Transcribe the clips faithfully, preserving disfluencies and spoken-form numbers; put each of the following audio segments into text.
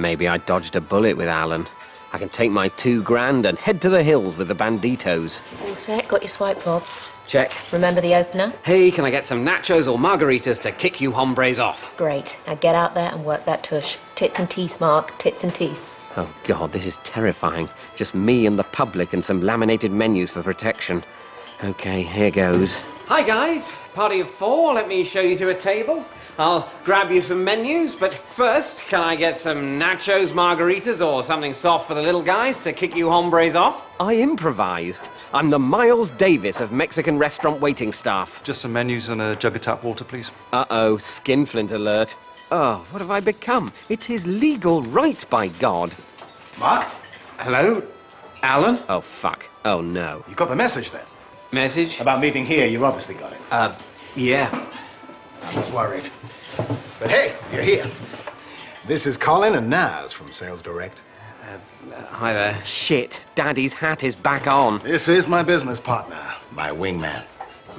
Maybe I dodged a bullet with Alan. I can take my two grand and head to the hills with the banditos. All set, got your swipe, Bob. Check. Remember the opener? Hey, can I get some nachos or margaritas to kick you hombres off? Great. Now get out there and work that tush. Tits and teeth, Mark. Tits and teeth. Oh, God, this is terrifying. Just me and the public and some laminated menus for protection. OK, here goes. Hi, guys. Party of four. Let me show you to a table. I'll grab you some menus, but first, can I get some nachos, margaritas, or something soft for the little guys to kick you hombres off? I improvised. I'm the Miles Davis of Mexican restaurant waiting staff. Just some menus and a jug of tap water, please. Uh-oh, skinflint alert. Oh, what have I become? It's his legal right, by God. Mark? Hello? Alan? Oh, fuck. Oh, no. You got the message, then? Message? About meeting here, you obviously got it. Uh, yeah. I was worried. But hey, you're here. This is Colin and Naz from Sales Direct. Uh, uh, hi there. Shit, Daddy's hat is back on. This is my business partner, my wingman.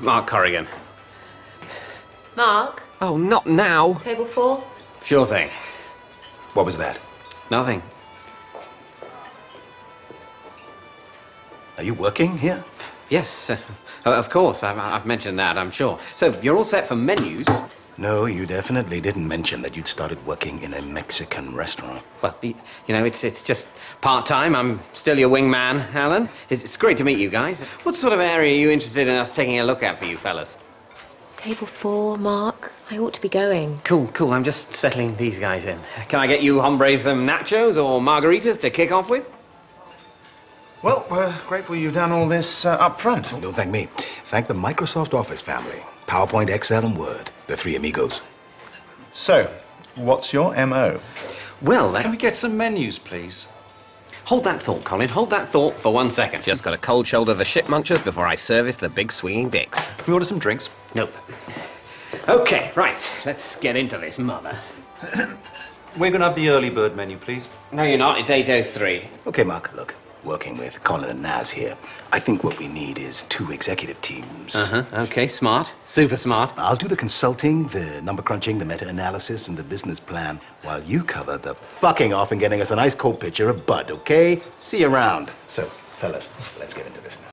Mark Corrigan. Mark? Oh, not now. Table four? Sure thing. What was that? Nothing. Are you working here? Yes, uh, of course. I've, I've mentioned that, I'm sure. So, you're all set for menus? No, you definitely didn't mention that you'd started working in a Mexican restaurant. Well, you know, it's, it's just part-time. I'm still your wingman, Alan. It's, it's great to meet you guys. What sort of area are you interested in us taking a look at for you fellas? Table four, Mark. I ought to be going. Cool, cool. I'm just settling these guys in. Can I get you hombres some nachos or margaritas to kick off with? Well, we're grateful you've done all this uh, up front. Oh, don't thank me. Thank the Microsoft Office family. PowerPoint, Excel and Word. The three amigos. So, what's your M O? Well, uh, can we get some menus, please? Hold that thought, Colin. Hold that thought for one second. Just got a cold shoulder of the shit munchers before I service the big swinging dicks. Can we order some drinks? Nope. OK, right. Let's get into this, mother. We're going to have the early bird menu, please. No, you're not. It's eight oh three. OK, Mark, look. Working with Colin and Naz here, I think what we need is two executive teams. Uh-huh, okay, smart, super smart. I'll do the consulting, the number crunching, the meta-analysis and the business plan, while you cover the fucking off and getting us an ice cold pitcher of Bud, okay? See you around. So, fellas, let's get into this now.